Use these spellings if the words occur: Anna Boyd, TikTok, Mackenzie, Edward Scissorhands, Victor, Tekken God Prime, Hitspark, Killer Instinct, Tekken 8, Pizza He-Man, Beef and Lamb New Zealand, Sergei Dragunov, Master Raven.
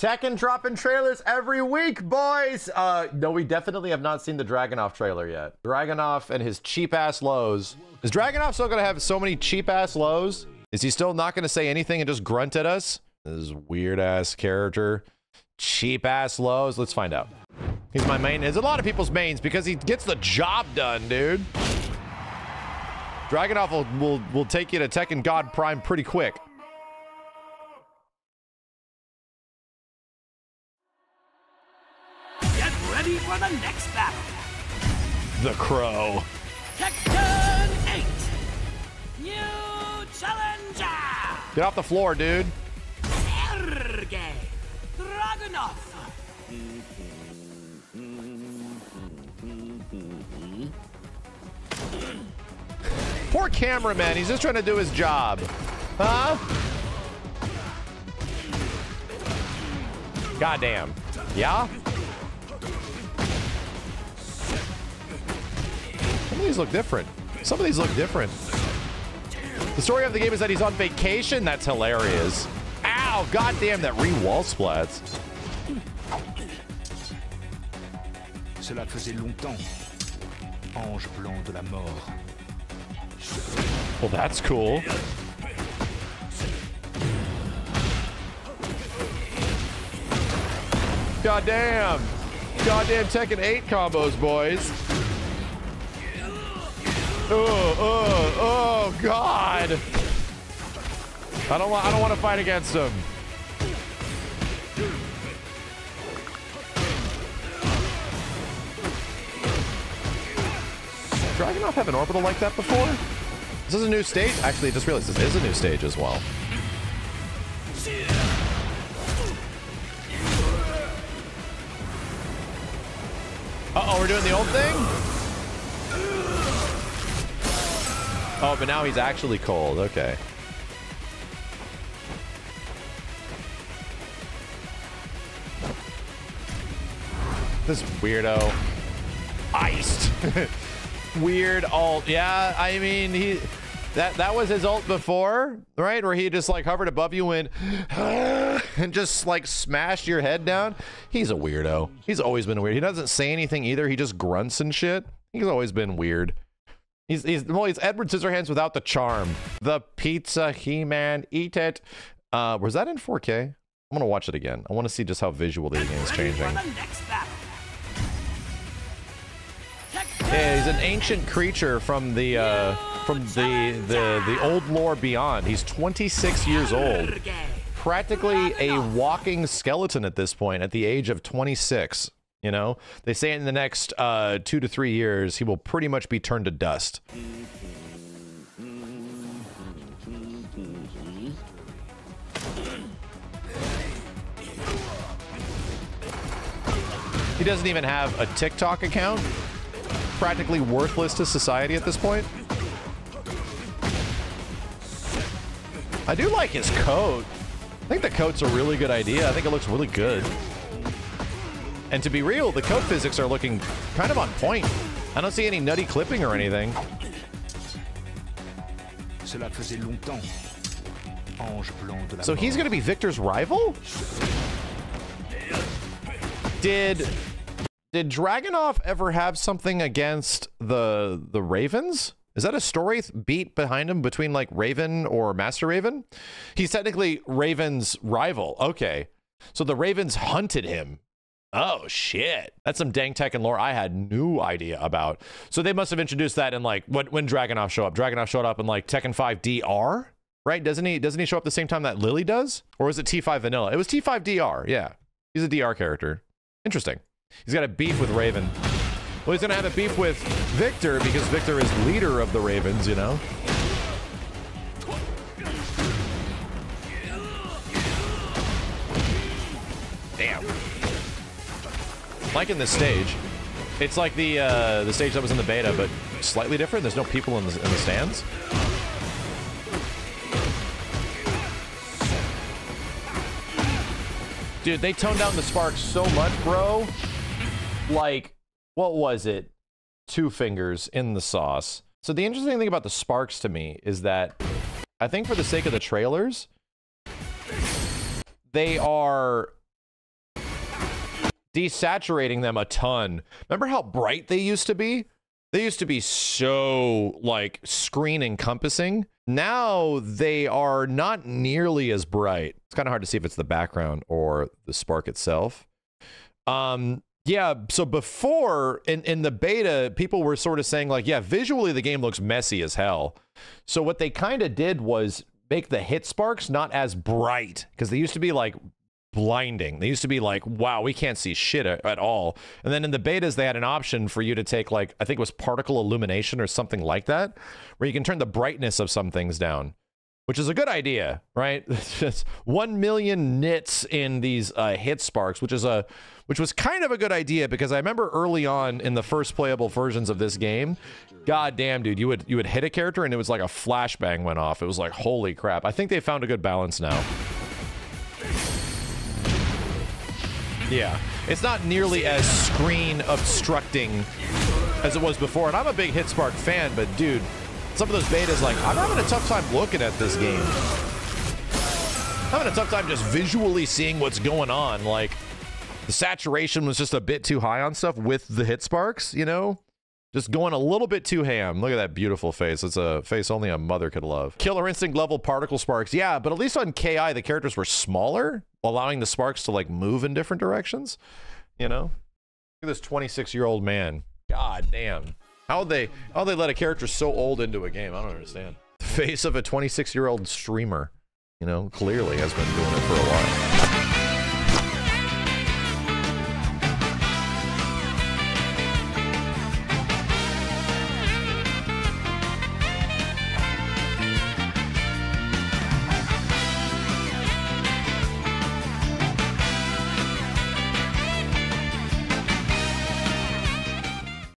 Tekken dropping trailers every week, boys! No, we definitely have not seen the Dragunov trailer yet. Dragunov and his cheap-ass lows. Is Dragunov still gonna have so many cheap-ass lows? Is he still not gonna say anything and just grunt at us? This weird-ass character. Cheap-ass lows. Let's find out. He's my main. It's a lot of people's mains because he gets the job done, dude. Dragunov will take you to Tekken God Prime pretty quick. Ready for the next battle. The Crow. Tekken 8. New challenger. Get off the floor, dude. Sergei Dragunov. Poor cameraman. He's just trying to do his job. Huh? Goddamn. Yeah? Some of these look different. Some of these look different. The story of the game is that he's on vacation. That's hilarious. Ow, goddamn, that re-wall splats. Cela faisait longtemps. Ange blanc de la mort. Well, that's cool. Goddamn. Goddamn Tekken 8 combos, boys. Oh God! I don't want to fight against him. Dragunov have an orbital like that before? This is a new stage. Actually, I just realized this is a new stage as well. We're doing the old thing. Oh, but now he's actually cold. Okay. This weirdo. Iced. Weird ult. Yeah, I mean, that was his ult before, right? Where he just like hovered above you and just like smashed your head down. He's a weirdo. He's always been weird. He doesn't say anything either. He just grunts and shit. He's always been weird. He's Edward Scissorhands without the charm. The Pizza He-Man, eat it. Was that in 4K? I'm gonna watch it again. I want to see just how visual the game is changing. Yeah, he's an ancient creature from the old lore beyond. He's 26 years old, practically a walking skeleton at this point, at the age of 26. You know, they say in the next 2 to 3 years, he will pretty much be turned to dust. He doesn't even have a TikTok account. Practically worthless to society at this point. I do like his coat. I think the coat's a really good idea. I think it looks really good. And to be real, the code physics are looking kind of on point. I don't see any nutty clipping or anything. So he's going to be Victor's rival? Did Dragunov ever have something against the Ravens? Is that a story beat behind him between like Raven or Master Raven? He's technically Raven's rival. Okay. So the Ravens hunted him. Oh shit, that's some dang Tekken lore I had no idea about. So they must have introduced that in like when Dragunov showed up. Dragunov showed up in like Tekken 5 DR, right? Doesn't he show up the same time that Lily does? Or was it T5 Vanilla? It was T5 DR, yeah. He's a DR character. Interesting. He's got a beef with Raven. Well, he's gonna have a beef with Victor because Victor is leader of the Ravens, you know? Damn. Like in this stage, it's like the stage that was in the beta, but slightly different. There's no people in the stands. Dude, they toned down the sparks so much, bro. Like, what was it? Two fingers in the sauce. So the interesting thing about the sparks to me is that I think for the sake of the trailers, they are desaturating them a ton. Remember how bright they used to be? They used to be so, like, screen encompassing. Now they are not nearly as bright. It's kind of hard to see if it's the background or the spark itself. Yeah, so before, in the beta, people were sort of saying, like, yeah, visually the game looks messy as hell. So what they kind of did was make the hit sparks not as bright, because they used to be, like, blinding. They used to be like, wow, we can't see shit at all. And then in the betas, they had an option for you to take, like, I think it was particle illumination or something like that, where you can turn the brightness of some things down, which is a good idea, right? It's just 1,000,000 nits in these hit sparks, which was kind of a good idea, because I remember early on in the first playable versions of this game, god damn, dude, you would hit a character and it was like a flashbang went off. It was like, holy crap. I think they found a good balance now. Yeah, it's not nearly as screen obstructing as it was before, and I'm a big Hitspark fan, but dude, some of those betas, like, I'm having a tough time looking at this game. I'm having a tough time just visually seeing what's going on. Like, the saturation was just a bit too high on stuff with the Hitsparks, you know? Just going a little bit too ham. Look at that beautiful face. It's a face only a mother could love. Killer Instinct level particle sparks. Yeah, but at least on KI, the characters were smaller, allowing the sparks to, like, move in different directions. You know? Look at this 26-year-old man. God damn. How'd they let a character so old into a game? I don't understand. The face of a 26-year-old streamer, you know, clearly has been doing it for a while.